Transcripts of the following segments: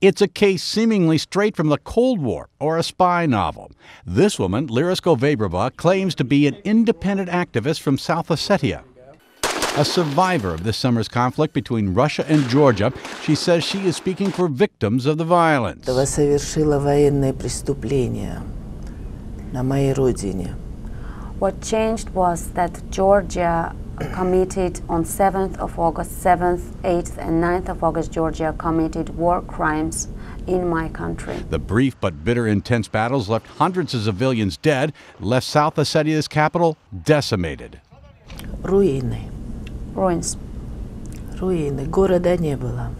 It's a case seemingly straight from the Cold War or a spy novel. This woman, Lira Tskhovrebova, claims to be an independent activist from South Ossetia. A survivor of this summer's conflict between Russia and Georgia, she says she is speaking for victims of the violence. Она совершила военные преступления на моей родине. What changed was that Georgia committed on 7th of August, 7th, 8th, and 9th of August, Georgia committed war crimes in my country. The brief but bitter intense battles left hundreds of civilians dead, left South Ossetia's capital decimated. Ruins. Ruins. Ruins. Города не было.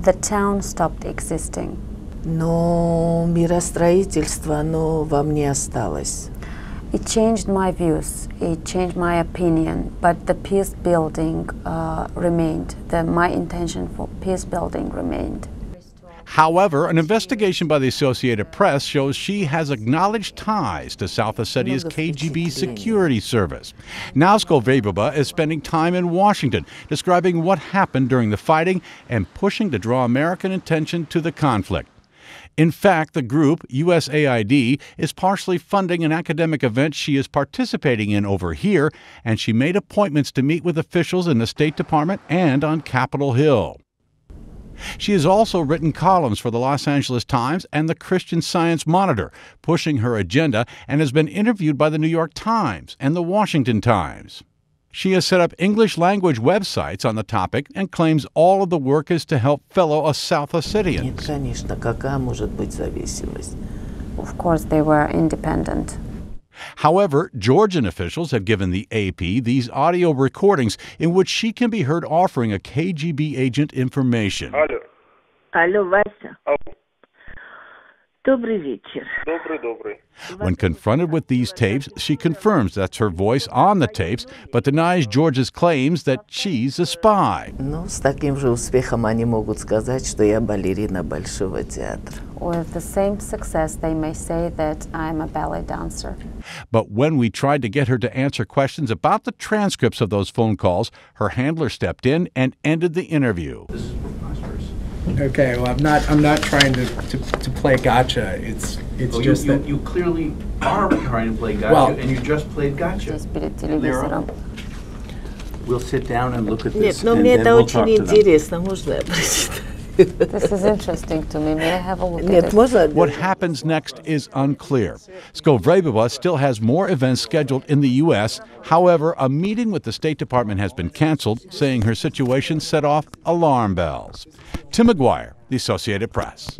The town stopped existing. Но миростроительство, оно во мне осталось. It changed my views, it changed my opinion, but the peace building remained. My intention for peace building remained. However, an investigation by the Associated Press shows she has acknowledged ties to South Ossetia's KGB security service. Now Tskhovrebova is spending time in Washington, describing what happened during the fighting and pushing to draw American attention to the conflict. In fact, the group, USAID, is partially funding an academic event she is participating in over here, and she made appointments to meet with officials in the State Department and on Capitol Hill. She has also written columns for the Los Angeles Times and the Christian Science Monitor, pushing her agenda, and has been interviewed by the New York Times and the Washington Times. She has set up English-language websites on the topic and claims all of the work is to help fellow South Ossetians. Of course, they were independent. However, Georgian officials have given the AP these audio recordings in which she can be heard offering a KGB agent information. Hello. Hello, Vasya. Oh. When confronted with these tapes, she confirms that's her voice on the tapes, but denies Georgia's claims that she's a spy. With the same success, they may say that I'm a ballet dancer. But when we tried to get her to answer questions about the transcripts of those phone calls, her handler stepped in and ended the interview. Okay, well, I'm not trying to play gotcha. It's well, just that you clearly are trying to play gotcha, well, and you just played gotcha. We'll sit down and look at this, and then we'll talk to them. This is interesting to me. May I have a look at it? What happens next is unclear. Tskhovrebova still has more events scheduled in the U.S. However, a meeting with the State Department has been canceled, saying her situation set off alarm bells. Tim McGuire, The Associated Press.